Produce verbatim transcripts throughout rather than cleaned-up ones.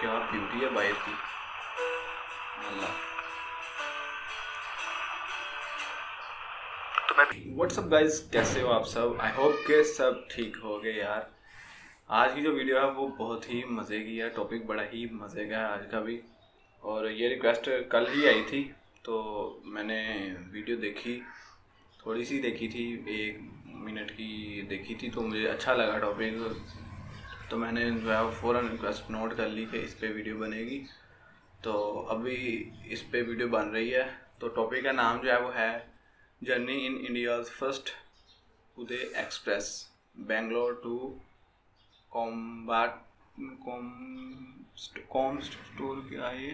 क्या ब्यूटी है बाइक की। व्हाट्सअप गाइज, कैसे हो आप सब? आई होप के सब ठीक हो गए यार। आज की जो वीडियो है वो बहुत ही मज़े की है, टॉपिक बड़ा ही मज़े का है आज का भी। और ये रिक्वेस्ट कल ही आई थी तो मैंने वीडियो देखी, थोड़ी सी देखी थी, एक मिनट की देखी थी तो मुझे अच्छा लगा टॉपिक, तो मैंने जो है फ़ौरन रिक्वेस्ट नोट कर ली कि इस पर वीडियो बनेगी। तो अभी इस पर वीडियो बन रही है। तो टॉपिक का नाम जो है वो है journey in India's first Uday express Bangalore to कोम्बाट कोम्बस्टोर। क्या है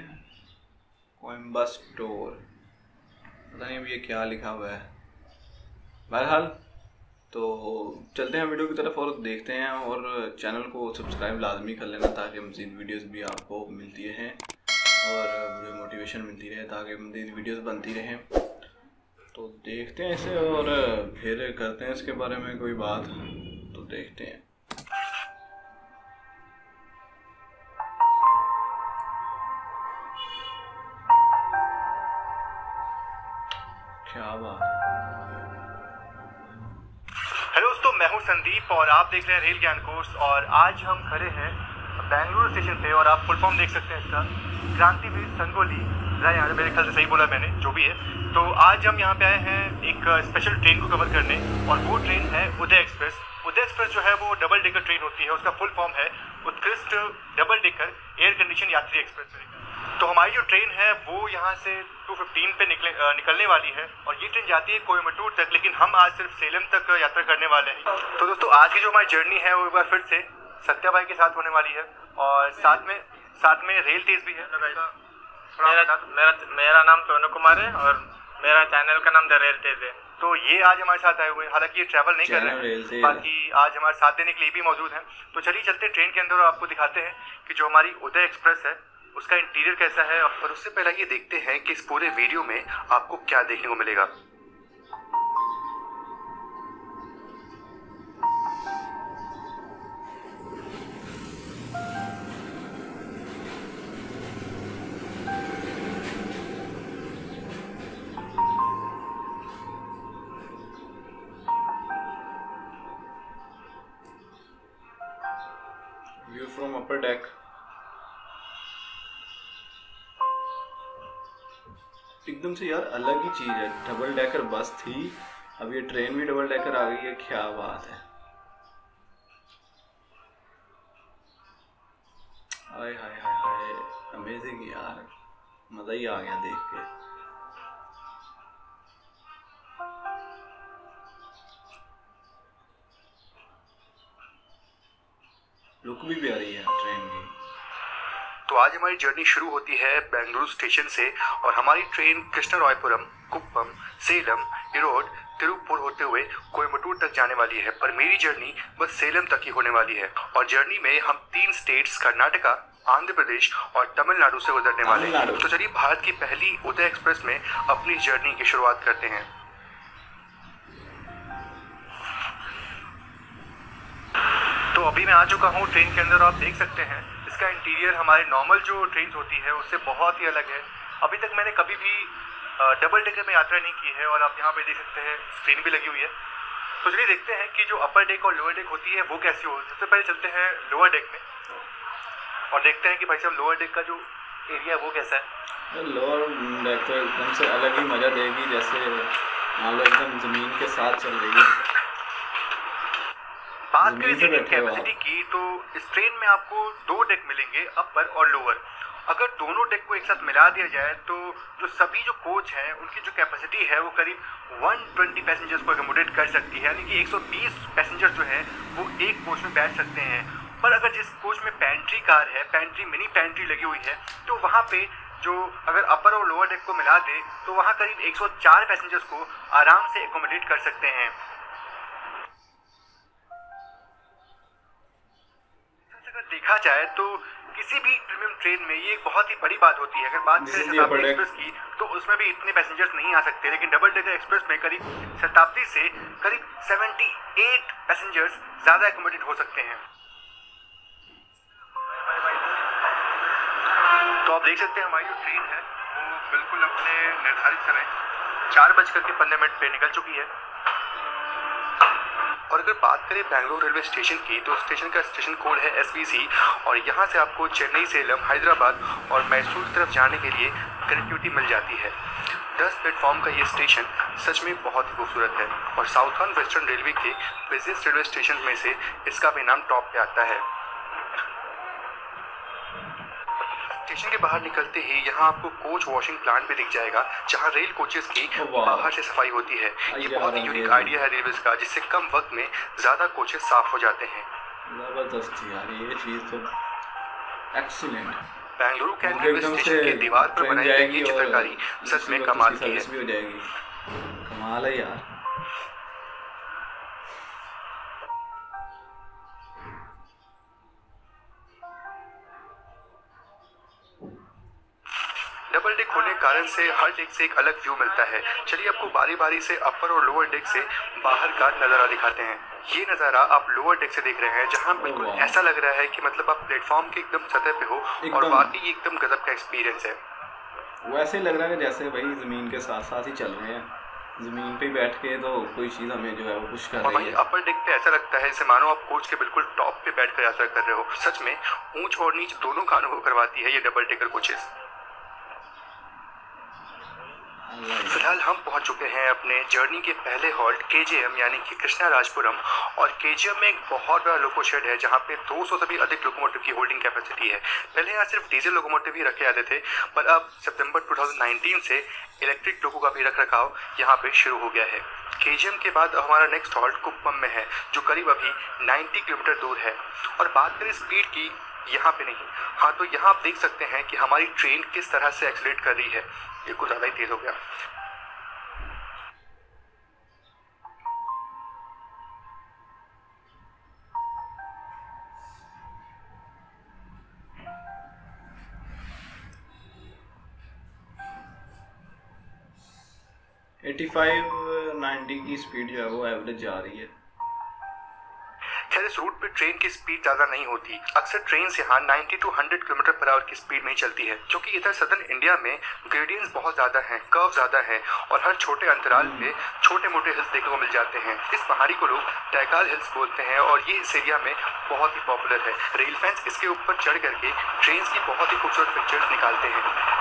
कोइम्बस्टोर? पता नहीं अब ये क्या लिखा हुआ है। बहरहाल तो चलते हैं वीडियो की तरफ और देखते हैं। और चैनल को सब्सक्राइब लाजमी कर लेना ताकि मज़ीद वीडियोस भी आपको मिलती रहें और मोटिवेशन मिलती रहे ताकि मज़ीद वीडियोस बनती रहें। तो देखते हैं इसे और फिर करते हैं इसके बारे में कोई बात। तो देखते हैं। क्या बात। हेलो दोस्तों, मैं हूं संदीप और आप देख रहे हैं रेल ज्ञानकोश। और आज हम खड़े हैं बेंगलुरु स्टेशन पे और आप फुल फॉर्म देख सकते हैं इसका, क्रांतिवीर संगोली राय। यार मेरे ख्याल से सही बोला मैंने, जो भी है। तो आज हम यहाँ पे आए हैं एक स्पेशल ट्रेन को कवर करने और वो ट्रेन है उदय एक्सप्रेस। उदय एक्सप्रेस जो है वो डबल डेकर ट्रेन होती है, उसका फुल फॉर्म है उत्कृष्ट डबल डेकर एयर कंडीशन यात्री एक्सप्रेस। तो हमारी जो ट्रेन है वो यहाँ से टू फिफ्टीन पे निकले आ, निकलने वाली है और ये ट्रेन जाती है कोयम्बटूर तक, लेकिन हम आज सिर्फ सेलम तक यात्रा करने वाले हैं। तो दोस्तों आज की जो हमारी जर्नी है वो एक बार फिर से सत्या भाई के साथ होने वाली है और साथ में साथ में रेल तेज भी है। मेरा मेरा मेरा नाम सोनू कुमार है और मेरा चैनल का नाम द रेल तेज है। तो ये आज हमारे साथ आए हुए हैं, हालांकि ये ट्रैवल नहीं कर रहे हैं, बाकी आज हमारे साथ देने के लिए भी मौजूद हैं। तो चलिए चलते हैं ट्रेन के अंदर और आपको दिखाते हैं कि जो हमारी उदय एक्सप्रेस है उसका इंटीरियर कैसा है। पर उससे पहले ये देखते हैं कि इस पूरे वीडियो में आपको क्या देखने को मिलेगा। From upper deck. एकदम से यार अलग ही चीज है। डबल डेकर बस थी, अब ये ट्रेन भी डबल डेकर आ गई है। क्या बात है। हाय हाय हाय हाय, अमेजिंग यार, मजा ही आ गया देख के। लुक भी प्यारी है ट्रेन की। तो आज हमारी जर्नी शुरू होती है बेंगलुरु स्टेशन से और हमारी ट्रेन कृष्णराजपुरम, कुप्पम, सेलम, इरोड, तिरुप्पुर होते हुए कोयम्बटूर तक जाने वाली है। पर मेरी जर्नी बस सेलम तक ही होने वाली है और जर्नी में हम तीन स्टेट्स कर्नाटका, आंध्र प्रदेश और तमिलनाडु से गुजरने वाले हैं। तो चलिए भारत की पहली उदय एक्सप्रेस में अपनी जर्नी की शुरुआत करते हैं। तो अभी मैं आ चुका हूँ ट्रेन के अंदर, आप देख सकते हैं इसका इंटीरियर हमारे नॉर्मल जो ट्रेन होती है उससे बहुत ही अलग है। अभी तक मैंने कभी भी डबल डेकर में यात्रा नहीं की है और आप यहाँ पे देख सकते हैं स्क्रीन भी लगी हुई है। तो चलिए देखते हैं कि जो अपर डेक और लोअर डेक होती है वो कैसी हो। सबसे पहले चलते हैं लोअर डेक में और देखते हैं कि भाई साहब लोअर डेक का जो एरिया है वो कैसा है। लोअर डेक तो एकदम से अलग ही मज़ा देगी, जैसे मान लो एकदम ज़मीन के साथ चल रही है। बात करें सीटिंग कैपेसिटी की तो इस ट्रेन में आपको दो डेक मिलेंगे, अपर और लोअर। अगर दोनों डेक को एक साथ मिला दिया जाए तो जो सभी जो कोच हैं उनकी जो कैपेसिटी है वो करीब एक सौ बीस पैसेंजर्स को एकोमोडेट कर सकती है, यानी कि एक सौ बीस पैसेंजर्स जो हैं वो एक कोच में बैठ सकते हैं। पर अगर जिस कोच में पेंट्री कार है, पेंट्री मिनी पेंट्री लगी हुई है, तो वहाँ पे जो अगर अपर और लोअर डेक को मिला दे तो वहाँ करीब एक सौ चार पैसेंजर्स को आराम से एकोमोडेट कर सकते हैं। देखा जाए तो किसी भी प्रीमियम ट्रेन में ये बहुत ही बड़ी बात होती है। अगर बात करें शताब्दी एक्सप्रेस की तो उसमें भी इतने पैसेंजर्स नहीं आ सकते, लेकिन डबल डेकर एक्सप्रेस में करीब शताब्दी से करीब अठहत्तर पैसेंजर्स ज्यादा एकोमोडेट हो सकते हैं। तो आप देख सकते हैं हमारी जो ट्रेन है वो बिल्कुल अपने निर्धारित समय चार बजकर के पंद्रह मिनट पे निकल चुकी है। और अगर बात करें बेंगलुरु रेलवे स्टेशन की तो स्टेशन का स्टेशन कोड है एस बी सी और यहाँ से आपको चेन्नई, सेलम, हैदराबाद और मैसूर की तरफ जाने के लिए कनेक्टिविटी मिल जाती है। दस प्लेटफॉर्म का ये स्टेशन सच में बहुत ही खूबसूरत है और साउथर्न वेस्टर्न रेलवे के बिजिएस्ट रेलवे स्टेशन में से इसका भी नाम टॉप पे आता है। स्टेशन के बाहर निकलते ही यहाँ आपको कोच वॉशिंग प्लांट भी दिख जाएगा जहाँ रेल कोचेस की बाहर से सफाई होती है। ये बहुत ही यूनिक आइडिया है रेलवे का, जिससे कम वक्त में ज़्यादा कोचेस साफ हो जाते हैं। बेंगलुरु कैंट रेलवे स्टेशन के दीवार पर बनाई गई ये चित्रकारी सच में कमाल की है। कमाल है यार। डबल डेक होने के कारण से हर डेक से एक अलग व्यू मिलता है। चलिए आपको बारी बारी से अपर और लोअर डेक से बाहर का नज़ारा दिखाते हैं। ये नज़ारा आप लोअर डेक से देख रहे हैं जहाँ बिल्कुल ऐसा लग रहा है कि मतलब आप प्लेटफॉर्म के एकदम सतह पे हो और वाकई एकदम गजब का एक्सपीरियंस है। वैसे लग रहा है जैसे भाई ज़मीन के साथ साथ ही चल रहे हैं, ज़मीन पे बैठ के तो कोई चीज़ हमें जो है वो कुछ कर रही है। अपर डेक पे ऐसा लगता है जैसे मानो आप कोच के बिल्कुल टॉप पे बैठ कर यात्रा कर रहे हो। सच में ऊंच और नीच दोनों का अनुभव करवाती है ये डबल डेकर कोचेस। फिलहाल हम पहुंच चुके हैं अपने जर्नी के पहले हॉल्ट के जी एम यानी कि कृष्णराजपुरम और के जी एम में एक बहुत बड़ा लोको शेड है जहां पे दो सौ से भी अधिक लोकोमोटिव की होल्डिंग कैपेसिटी है। पहले यहां सिर्फ डीजल लोकोमोटिव ही रखे आते थे पर अब सितंबर दो हज़ार उन्नीस से इलेक्ट्रिक लोको का भी रख रखाव यहाँ पे शुरू हो गया है। के जी एम के बाद हमारा नेक्स्ट हॉल्ट कुप्पम में है जो करीब अभी नब्बे किलोमीटर दूर है। और बात करें स्पीड की यहाँ पे नहीं, हाँ तो यहाँ आप देख सकते हैं कि हमारी ट्रेन किस तरह से एक्सीलरेट कर रही है। ये कुछ ज़्यादा ही तेज हो गया। पचासी नब्बे की स्पीड जो है वो एवरेज जा रही है। खैर इस रूट पे ट्रेन की स्पीड ज़्यादा नहीं होती, अक्सर ट्रेन यहाँ नब्बे टू सौ किलोमीटर पर आवर की स्पीड में ही चलती है क्योंकि इधर सदर्न इंडिया में ग्रेडियंट्स बहुत ज़्यादा हैं, कर्व ज़्यादा हैं और हर छोटे अंतराल पे छोटे मोटे हिल्स देखने को मिल जाते हैं। इस पहाड़ी को लोग टैकाल हिल्स बोलते हैं और ये इस एरिया में बहुत ही पॉपुलर है। रेल फैंस इसके ऊपर चढ़ करके ट्रेन की बहुत ही खूबसूरत पिक्चर्स निकालते हैं।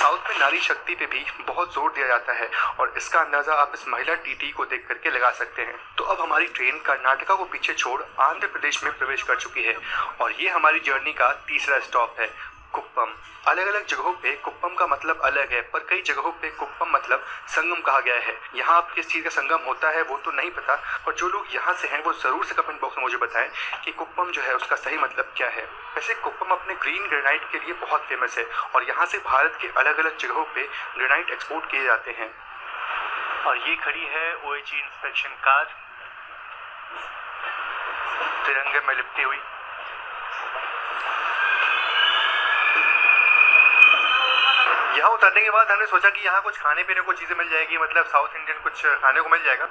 साउथ में नारी शक्ति पे भी बहुत जोर दिया जाता है और इसका अंदाजा आप इस महिला टीटी को देख करके लगा सकते हैं। तो अब हमारी ट्रेन कर्नाटका को पीछे छोड़ आंध्र प्रदेश में प्रवेश कर चुकी है और ये हमारी जर्नी का तीसरा स्टॉप है कुप्पम। अलग अलग जगहों पे कुप्पम का मतलब अलग है पर कई जगहों पे कुप्पम मतलब संगम कहा गया है। यहाँ आप किस चीज़ का संगम होता है वो तो नहीं पता और जो लोग यहाँ से हैं वो ज़रूर से कमेंट बॉक्स में मुझे बताएं कि कुप्पम जो है उसका सही मतलब क्या है। वैसे कुप्पम अपने ग्रीन ग्रेनाइट के लिए बहुत फेमस है और यहाँ से भारत के अलग अलग जगहों पर ग्रेनाइट एक्सपोर्ट किए जाते हैं। और ये खड़ी है ओ ए सी इंस्पेक्शन कार तिरंगे में लिपटी हुई। यहाँ उतरने के बाद हमने सोचा कि यहाँ कुछ खाने पीने को चीज़ें मिल जाएगी, मतलब साउथ इंडियन कुछ खाने को मिल जाएगा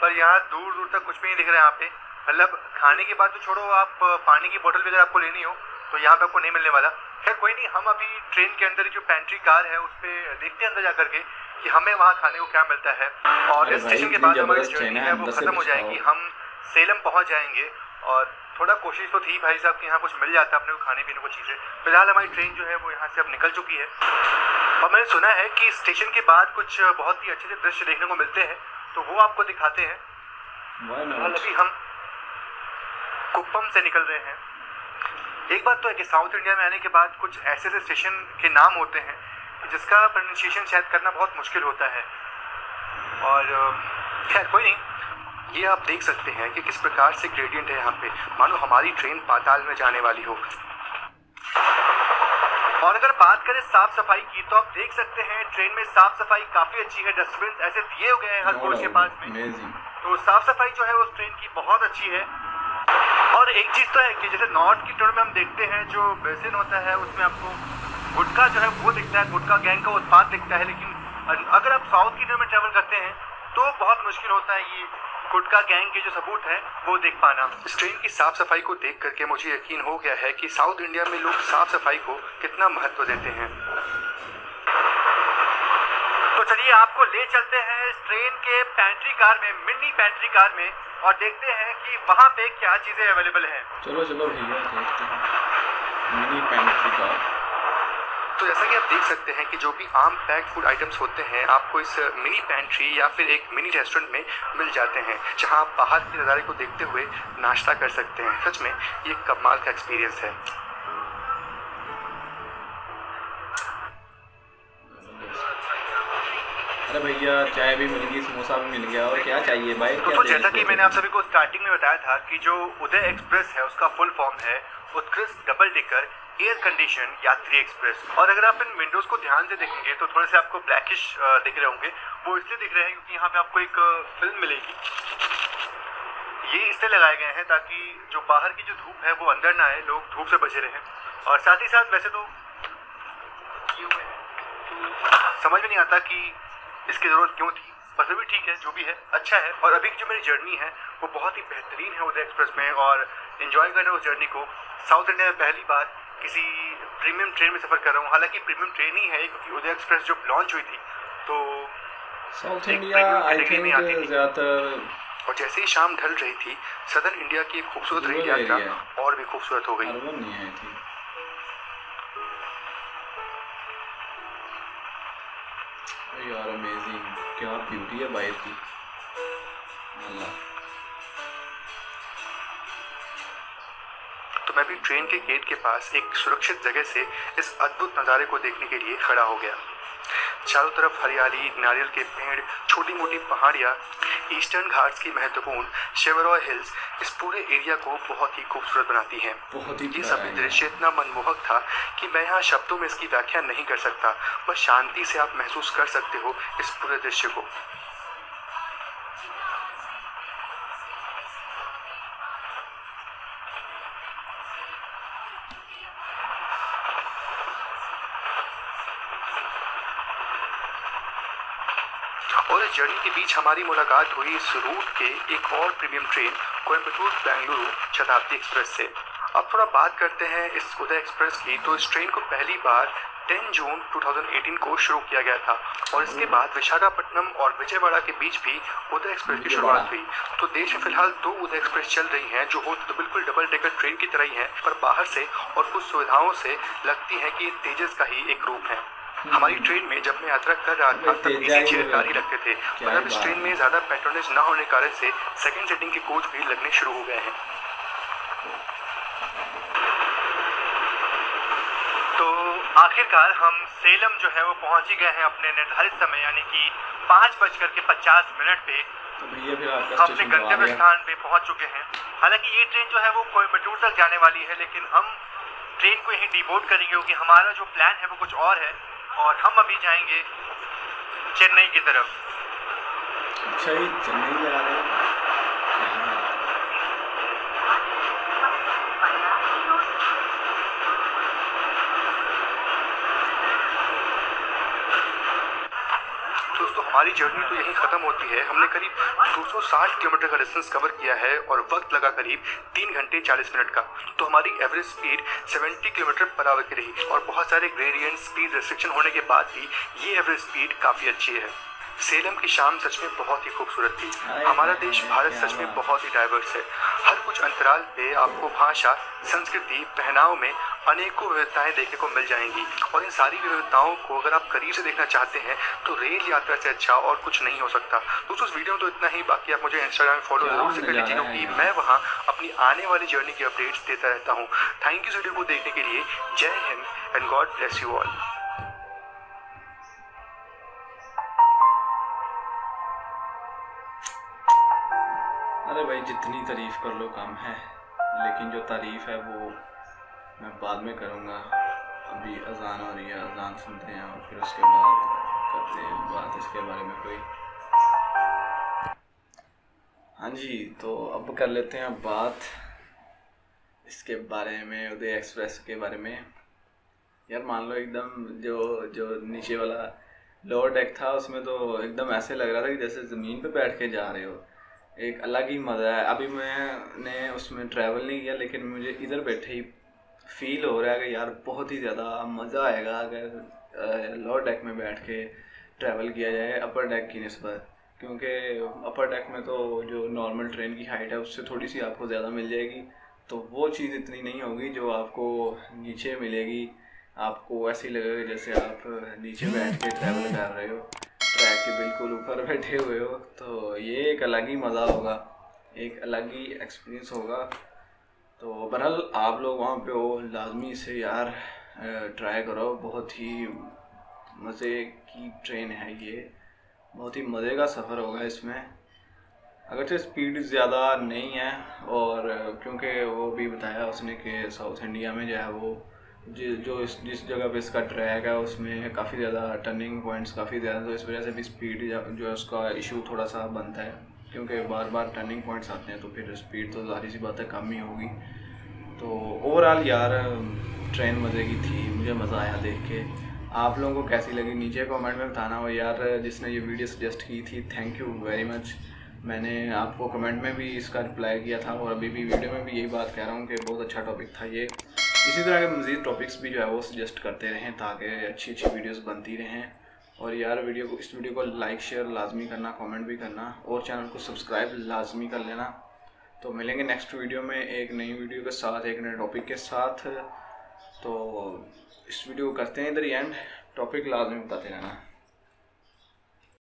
पर यहाँ दूर दूर तक कुछ भी नहीं दिख रहा है। यहाँ पे मतलब खाने के बाद तो छोड़ो, आप पानी की बोतल भी अगर आपको लेनी हो तो यहाँ पे आपको नहीं मिलने वाला। खैर कोई नहीं, हम अभी ट्रेन के अंदर जो पेंट्री कार है उस पर देखते हैं अंदर जा करके कि हमें वहाँ खाने को क्या मिलता है। और इस स्टेशन के बाद हमारी जर्नी है वो ख़त्म हो जाएगी, हम सेलम पहुँच जाएंगे। और थोड़ा कोशिश तो थी भाई साहब कि यहाँ कुछ मिल जाता है अपने को खाने पीने को चीज़ें। फिलहाल हमारी ट्रेन जो है वो यहाँ से अब निकल चुकी है और मैंने सुना है कि स्टेशन के बाद कुछ बहुत ही अच्छे से दृश्य देखने को मिलते हैं तो वो आपको दिखाते हैं। फिलहाल अभी हम कुप्पम से निकल रहे हैं। एक बात तो है कि साउथ इंडिया में आने के बाद कुछ ऐसे ऐसे स्टेशन के नाम होते हैं जिसका प्रोनाउंसिएशन शायद करना बहुत मुश्किल होता है। और खैर कोई नहीं, ये आप देख सकते हैं कि किस प्रकार से ग्रेडियंट है यहाँ पे, मानो हमारी ट्रेन पाताल में जाने वाली हो। और अगर बात करें साफ सफाई की तो आप देख सकते हैं ट्रेन में साफ सफाई काफी अच्छी है। डस्टबिन ऐसे दिए हो गए हैं हर कोच के पास में, तो साफ सफाई जो है उस ट्रेन की बहुत अच्छी है। और एक चीज तो है कि जैसे नॉर्थ की ट्रेन में हम देखते हैं जो बेसिन होता है उसमें आपको गुटखा जो है वो दिखता है, गुटखा गैंग का उत्पाद दिखता है। लेकिन अगर आप साउथ की ट्रेन में ट्रेवल करते हैं तो बहुत मुश्किल होता है ये गुटका गैंग के जो सबूत हैं वो देख पाना। इस ट्रेन की साफ सफाई को देख करके मुझे यकीन हो गया है कि साउथ इंडिया में लोग साफ सफाई को कितना महत्व देते हैं। तो चलिए आपको ले चलते हैं इस ट्रेन के पैंट्री कार में, मिनी पैंट्री कार में, और देखते हैं कि वहाँ पे क्या चीजें अवेलेबल है। चलो चलो भैया देखते हैं मिनी पैंट्री कार। तो जैसा कि आप देख सकते हैं कि जो भी आम पैक्ड फूड आइटम्स होते हैं आपको इस मिनी पैंट्री या फिर एक मिनी रेस्टोरेंट में मिल जाते हैं, जहां आप बाहर के नज़ारे को देखते हुए नाश्ता कर सकते हैं। सच में ये कमाल का एक्सपीरियंस है। अरे भैया चाय भी मिल गई, समोसा भी मिल गया, और क्या चाहिए भाई। तो, तो जैसा कि मैंने आप सभी को स्टार्टिंग में बताया था कि जो उदय एक्सप्रेस है उसका फुल फॉर्म है उत्कृष्ट डबल डेकर एयर कंडीशन यात्री एक्सप्रेस। और अगर आप इन विंडोज को ध्यान से देखेंगे तो थोड़े से आपको ब्लैकिश दिख रहे होंगे। वो इसलिए दिख रहे हैं क्योंकि यहाँ पे आपको एक फिल्म मिलेगी। ये इसलिए लगाए गए हैं ताकि जो बाहर की जो धूप है वो अंदर ना आए, लोग धूप से बचे रहें। और साथ ही साथ वैसे तो समझ में नहीं आता कि इसकी ज़रूरत क्यों थी, पर फिर भी ठीक है, जो भी है अच्छा है। और अभी की जो मेरी जर्नी है वो बहुत ही बेहतरीन है उदय एक्सप्रेस में, और इन्जॉय करना उस जर्नी को। साउथ इंडिया में पहली बार किसी प्रीमियम ट्रेन में सफ़र कर रहा हूँ, हालांकि प्रीमियम ट्रेन ही है क्योंकि उदय एक्सप्रेस जब लॉन्च हुई थी तो साउथ इंडिया आई थिंक ज़्यादातर। और जैसे ही शाम ढल रही थी सदर्न इंडिया की खूबसूरत रेल यात्रा और भी खूबसूरत हो गई। यार अमेजिंग, क्या ब्यूटी है बाइक की। तो मैं भी ट्रेन के गेट के पास एक सुरक्षित जगह से इस अद्भुत नज़ारे को देखने के लिए खड़ा हो गया। चारों तरफ हरियाली, नारियल के पेड़, छोटी मोटी पहाड़ियाँ, ईस्टर्न घाट्स की महत्वपूर्ण शेवरॉय हिल्स इस पूरे एरिया को बहुत ही खूबसूरत बनाती हैं। ये सब दृश्य इतना मनमोहक था कि मैं यहाँ शब्दों में इसकी व्याख्या नहीं कर सकता, बस शांति से आप महसूस कर सकते हो इस पूरे दृश्य को। और इस जर्नी के बीच हमारी मुलाकात हुई इस रूट के एक और प्रीमियम ट्रेन कोयम्बटूर बेंगलुरु शताब्दी एक्सप्रेस से। अब थोड़ा बात करते हैं इस उदय एक्सप्रेस की। तो इस ट्रेन को पहली बार दस जून दो हज़ार अठारह को शुरू किया गया था, और इसके बाद विशाखापट्टनम और विजयवाड़ा के बीच भी उदय एक्सप्रेस की शुरुआत हुई। तो देश में फिलहाल दो उदय एक्सप्रेस चल रही हैं, जो हो तो बिल्कुल डबल डेकर ट्रेन की तरह ही है, पर बाहर से और कुछ सुविधाओं से लगती है कि ये तेजस का ही एक रूप है। हमारी ट्रेन में जब मैं यात्रा कर रहा था तब इसी चेयर कार ही रखते थे, पर अब इस ट्रेन में ज़्यादा पैट्रोनेज ना होने के कारण से सेकंड सीटिंग के कोच भी लगने शुरू हो गए हैं। तो आखिरकार हम सेलम जो है वो पहुंच ही गए हैं अपने निर्धारित समय, यानी कि पाँच बजकर के पचास मिनट पे अपने गंतव्य स्थान पे पहुंच चुके हैं। हालांकि ये ट्रेन जो है वो कोयम्बटूर तक जाने वाली है, लेकिन हम ट्रेन को यहीं डिबोर्ड करेंगे क्योंकि हमारा जो प्लान है वो कुछ और है, और हम अभी जाएंगे चेन्नई की तरफ। अच्छा, ये चेन्नई जा रहे हैं। दोस्तों, हमारी जर्नी तो यहीं खत्म होती है। हमने करीब दो सौ साठ किलोमीटर का डिस्टेंस कवर किया है, और वक्त लगा करीब तीन घंटे चालीस मिनट का। तो हमारी एवरेज स्पीड सत्तर किलोमीटर पर आवर की रही, और बहुत सारे ग्रेडियंट स्पीड रिस्ट्रिक्शन होने के बाद भी ये एवरेज स्पीड काफ़ी अच्छी है। सेलम की शाम सच में बहुत ही खूबसूरत थी। हमारा देश भारत सच में बहुत ही डाइवर्स है। हर कुछ अंतराल पे आपको भाषा, संस्कृति, पहनाव में अनेकों विविधताएं देखने को मिल जाएंगी, और इन सारी विविधताओं को अगर आप करीब से देखना चाहते हैं तो रेल यात्रा से अच्छा और कुछ नहीं हो सकता। दोस्तों, इस वीडियो में तो इतना ही। बाकी आप मुझे इंस्टाग्राम फॉलो जरूर से कर लीजिए, क्योंकि मैं वहाँ अपनी आने वाली जर्नी की अपडेट्स देता रहता हूँ। थैंक यू वीडियो को देखने के लिए। जय Hind and God bless you all. अरे भाई, जितनी तारीफ़ कर लो कम है, लेकिन जो तारीफ़ है वो मैं बाद में करूँगा। अभी अजान हो रही है, अजान सुनते हैं और फिर उसके बाद करते हैं बात इसके बारे में कोई। हाँ जी, तो अब कर लेते हैं बात इसके बारे में, उदय एक्सप्रेस के बारे में। यार मान लो, एकदम जो जो नीचे वाला लोअर डेक था उसमें तो एकदम ऐसे लग रहा था कि जैसे ज़मीन पे बैठ के जा रहे हो। एक अलग ही मज़ा है। अभी मैंने उसमें ट्रैवल नहीं किया, लेकिन मुझे इधर बैठे ही फील हो रहा है कि यार बहुत ही ज़्यादा मज़ा आएगा अगर लोअर डेक में बैठ के ट्रैवल किया जाए अपर डेक की निस्बत, क्योंकि अपर डेक में तो जो नॉर्मल ट्रेन की हाइट है उससे थोड़ी सी आपको ज़्यादा मिल जाएगी, तो वो चीज़ इतनी नहीं होगी जो आपको नीचे मिलेगी। आपको ऐसे ही लगेगा जैसे आप नीचे बैठ के ट्रैवल कर रहे हो, ट्रैक के बिल्कुल ऊपर बैठे हुए हो, तो ये एक अलग ही मज़ा होगा, एक अलग ही एक्सपीरियंस होगा। तो बहरहाल आप लोग वहाँ पे हो, लाजमी से यार ट्राई करो, बहुत ही मज़े की ट्रेन है ये, बहुत ही मज़े का सफ़र होगा इसमें। अगरचे स्पीड ज़्यादा नहीं है, और क्योंकि वो भी बताया उसने कि साउथ इंडिया में जो है वो जो इस जिस जगह पे इसका ट्रैक है उसमें काफ़ी ज़्यादा टर्निंग पॉइंट्स काफ़ी ज़्यादा, तो इस वजह से भी स्पीड जो है उसका इशू थोड़ा सा बनता है, क्योंकि बार बार टर्निंग पॉइंट्स आते हैं, तो फिर स्पीड तो जाहिर सी बात है कम ही होगी। तो ओवरऑल यार ट्रेन मज़े की थी, मुझे मज़ा आया देख के। आप लोगों को कैसी लगी नीचे कमेंट में बताना। हो यार जिसने ये वीडियो सजेस्ट की थी, थैंक यू वेरी मच। मैंने आपको कमेंट में भी इसका रिप्लाई किया था, और अभी भी वीडियो में भी यही बात कह रहा हूँ कि बहुत अच्छा टॉपिक था ये। इसी तरह के मज़ीद टॉपिक्स भी जो है वो सजेस्ट करते रहें, ताकि अच्छी अच्छी वीडियोस बनती रहें। और यार वीडियो को इस वीडियो को लाइक शेयर लाजमी करना, कमेंट भी करना, और चैनल को सब्सक्राइब लाजमी कर लेना। तो मिलेंगे नेक्स्ट वीडियो में एक नई वीडियो के साथ, एक नए टॉपिक के साथ। तो इस वीडियो को करते हैं इधर ही एंड, टॉपिक लाजमी बताते रहना।